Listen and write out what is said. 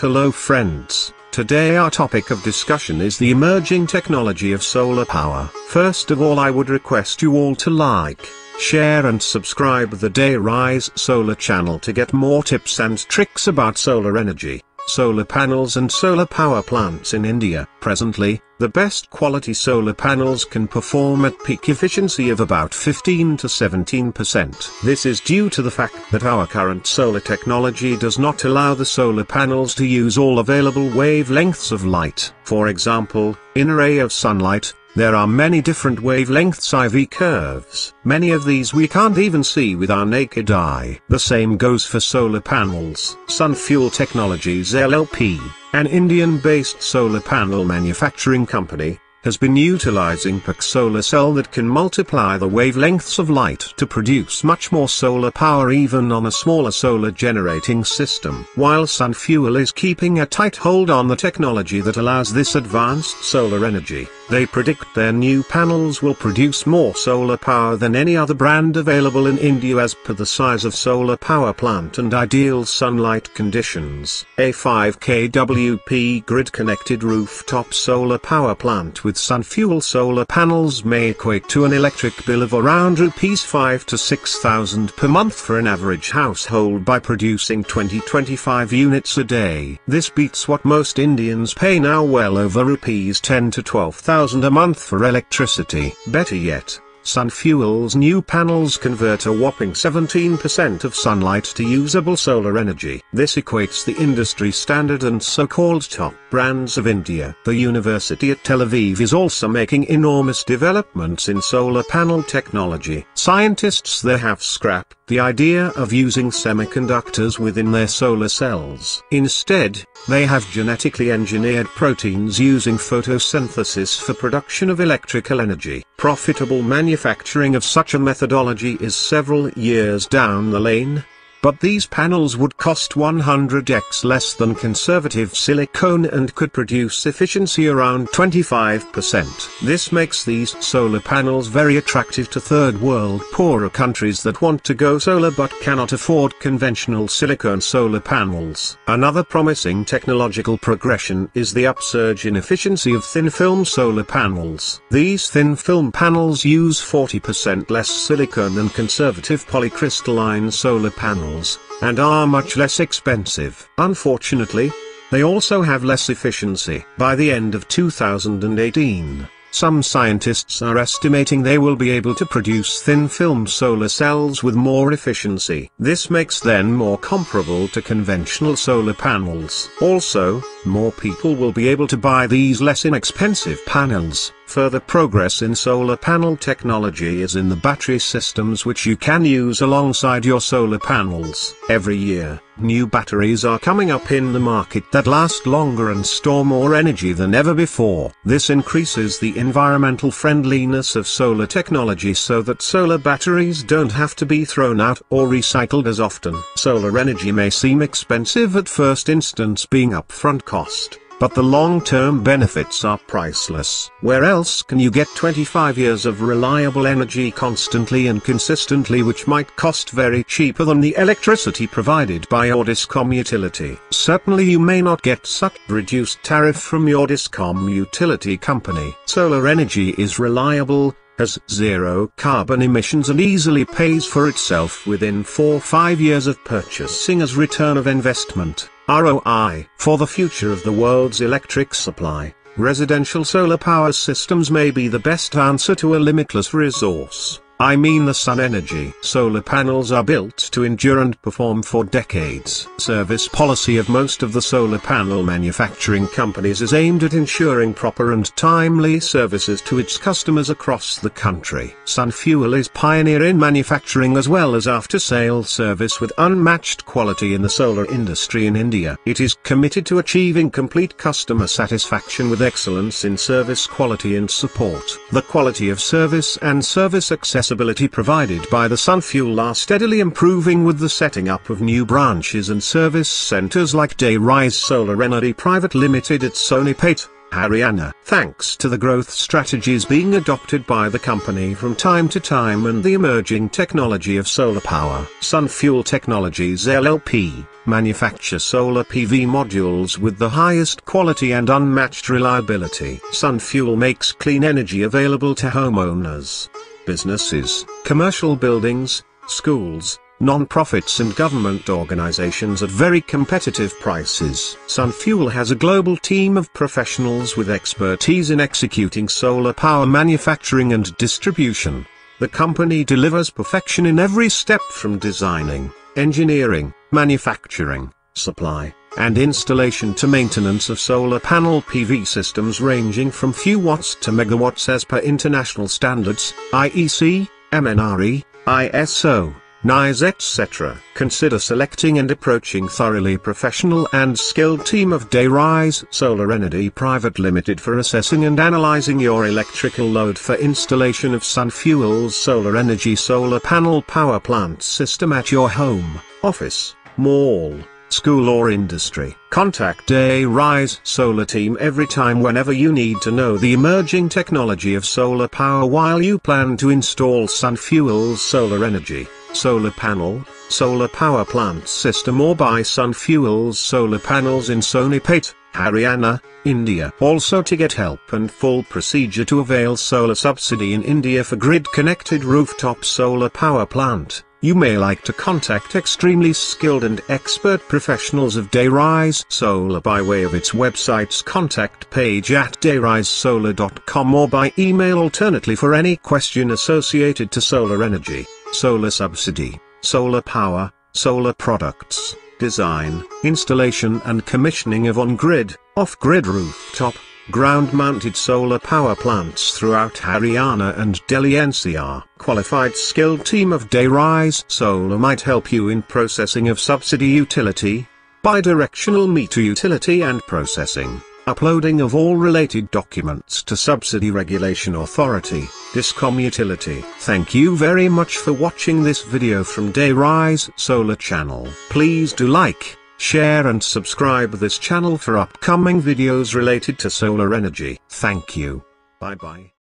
Hello friends, today our topic of discussion is the emerging technology of solar power. First of all I would request you all to like, share and subscribe the DayRise Solar channel to get more tips and tricks about solar energy, solar panels and solar power plants in India. Presently, the best quality solar panels can perform at peak efficiency of about 15 to 17%. This is due to the fact that our current solar technology does not allow the solar panels to use all available wavelengths of light. For example, in a ray of sunlight, there are many different wavelengths IV curves. Many of these we can't even see with our naked eye. The same goes for solar panels. Sunfuel Technologies LLP, an Indian-based solar panel manufacturing company, has been utilizing PERC solar cell that can multiply the wavelengths of light to produce much more solar power even on a smaller solar generating system. While Sunfuel is keeping a tight hold on the technology that allows this advanced solar energy, they predict their new panels will produce more solar power than any other brand available in India as per the size of solar power plant and ideal sunlight conditions. A 5 kWp grid-connected rooftop solar power plant with Sunfuel solar panels may equate to an electric bill of around Rupees 5 to 6,000 per month for an average household by producing 20-25 units a day. This beats what most Indians pay now, well over Rupees 10 to 12,000. A month for electricity. Better yet, Sunfuel's new panels convert a whopping 17% of sunlight to usable solar energy. This equates the industry standard and so-called top brands of India. The University at Tel Aviv is also making enormous developments in solar panel technology. Scientists there have scrapped the idea of using semiconductors within their solar cells. Instead, they have genetically engineered proteins using photosynthesis for production of electrical energy. Profitable manufacturing of such a methodology is several years down the lane, but these panels would cost 100x less than conservative silicone and could produce efficiency around 25%. This makes these solar panels very attractive to third world poorer countries that want to go solar but cannot afford conventional silicone solar panels. Another promising technological progression is the upsurge in efficiency of thin film solar panels. These thin film panels use 40% less silicone than conservative polycrystalline solar panels, and are much less expensive. Unfortunately, they also have less efficiency. By the end of 2018, some scientists are estimating they will be able to produce thin film solar cells with more efficiency. This makes them more comparable to conventional solar panels. Also, more people will be able to buy these less inexpensive panels. Further progress in solar panel technology is in the battery systems which you can use alongside your solar panels. Every year, new batteries are coming up in the market that last longer and store more energy than ever before. This increases the environmental friendliness of solar technology so that solar batteries don't have to be thrown out or recycled as often. Solar energy may seem expensive at first instance, being upfront cost, but the long-term benefits are priceless. Where else can you get 25 years of reliable energy constantly and consistently, which might cost very cheaper than the electricity provided by your DISCOM utility? Certainly you may not get such reduced tariff from your DISCOM utility company. Solar energy is reliable, has zero carbon emissions and easily pays for itself within 4-5 years of purchasing as return of investment. ROI. For the future of the world's electric supply, residential solar power systems may be the best answer to a limitless resource. I mean the sun energy. Solar panels are built to endure and perform for decades. Service policy of most of the solar panel manufacturing companies is aimed at ensuring proper and timely services to its customers across the country. Sunfuel is pioneer in manufacturing as well as after-sale service with unmatched quality in the solar industry in India. It is committed to achieving complete customer satisfaction with excellence in service quality and support. The quality of service and service accessibility provided by the Sunfuel are steadily improving with the setting up of new branches and service centers like DayRise Solar Energy Private Limited at Sonipat, Haryana. Thanks to the growth strategies being adopted by the company from time to time and the emerging technology of solar power, Sunfuel Technologies LLP manufacture solar PV modules with the highest quality and unmatched reliability. Sunfuel makes clean energy available to homeowners, businesses, commercial buildings, schools, non-profits and government organizations at very competitive prices. Sunfuel has a global team of professionals with expertise in executing solar power manufacturing and distribution. The company delivers perfection in every step from designing, engineering, manufacturing, supply, and installation to maintenance of solar panel PV systems ranging from few watts to megawatts as per international standards, IEC, MNRE, ISO, NISE etc. Consider selecting and approaching thoroughly professional and skilled team of DayRise Solar Energy Private Limited for assessing and analyzing your electrical load for installation of Sunfuel's Solar Energy Solar Panel Power Plant system at your home, office, mall, school or industry. Contact DayRise Solar Team every time whenever you need to know the emerging technology of solar power while you plan to install Sunfuel's Solar Energy Solar Panel, Solar Power Plant System or buy Sunfuel's solar panels in Sonipat, Haryana, India. Also to get help and full procedure to avail solar subsidy in India for grid-connected rooftop solar power plant, you may like to contact extremely skilled and expert professionals of DayRise Solar by way of its website's contact page at dayrisesolar.com or by email alternately for any question associated to solar energy, solar subsidy, solar power, solar products, design, installation and commissioning of on-grid, off-grid rooftop, ground-mounted solar power plants throughout Haryana and Delhi NCR. Qualified skilled team of DayRise Solar might help you in processing of subsidy utility, bi-directional meter utility and processing, uploading of all related documents to Subsidy Regulation Authority, DISCOM Utility. Thank you very much for watching this video from DayRise Solar Channel. Please do like, share and subscribe this channel for upcoming videos related to solar energy. Thank you. Bye bye.